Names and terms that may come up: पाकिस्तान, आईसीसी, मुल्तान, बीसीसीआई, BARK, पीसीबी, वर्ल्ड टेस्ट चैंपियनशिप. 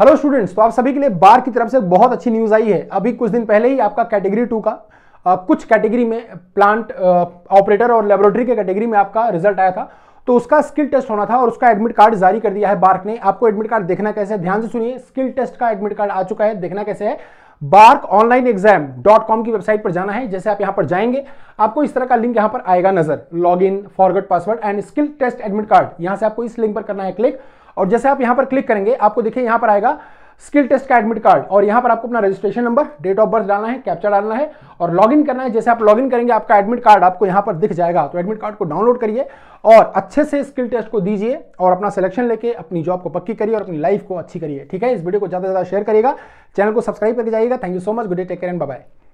Hello students, तो आप सभी के लिए बार्क की तरफ से बहुत अच्छी न्यूज़ आई है। अभी कुछ दिन पहले ही आपका कैटेगरी 2 का कुछ कैटेगरी में प्लांट ऑपरेटर और लेबोरेटरी के कैटेगरी में आपका रिजल्ट आया था, तो उसका स्किल टेस्ट होना था और उसका एडमिट कार्ड जारी कर दिया है बार्क ने। आपको एडमिट कार्ड देखना कैसे है, ध्यान से सुनिए। स्किल टेस्ट का एडमिट कार्ड आ चुका है, देखना कैसे है। बार्क ऑनलाइन एग्जाम .com की वेबसाइट पर जाना है। जैसे आप यहाँ पर जाएंगे, आपको इस तरह का लिंक यहाँ पर आएगा नजर, log in, forget password and skill test admit card. यहाँ से आपको इस लिंक पर करना है क्लिक, और जैसे आप यहाँ पर क्लिक करेंगे आपको देखिए यहाँ पर आएगा स्किल टेस्ट का एडमिट कार्ड, और यहाँ पर आपको अपना registration number, date of birth डालना है, कैप्चा डालना है और लॉगिन करना है। जैसे आप लॉगिन करेंगे आपका एडमिट कार्ड आपको यहाँ पर दिख जाएगा। तो एडमिट कार्ड को डाउनलोड करिए और अच्छे से स्किल टेस्ट को दीजिए और अपना सिलेक्शन लेके अपनी जॉब को पक्की करिए और अपनी लाइफ को अच्छी करिए। ठीक है, इस वीडियो को ज़्यादा से ज़्यादा शेयर करिएगा, चैनल को सब्सक्राइब करके जाइएगा। Thank you so much, good day, take care and bye bye.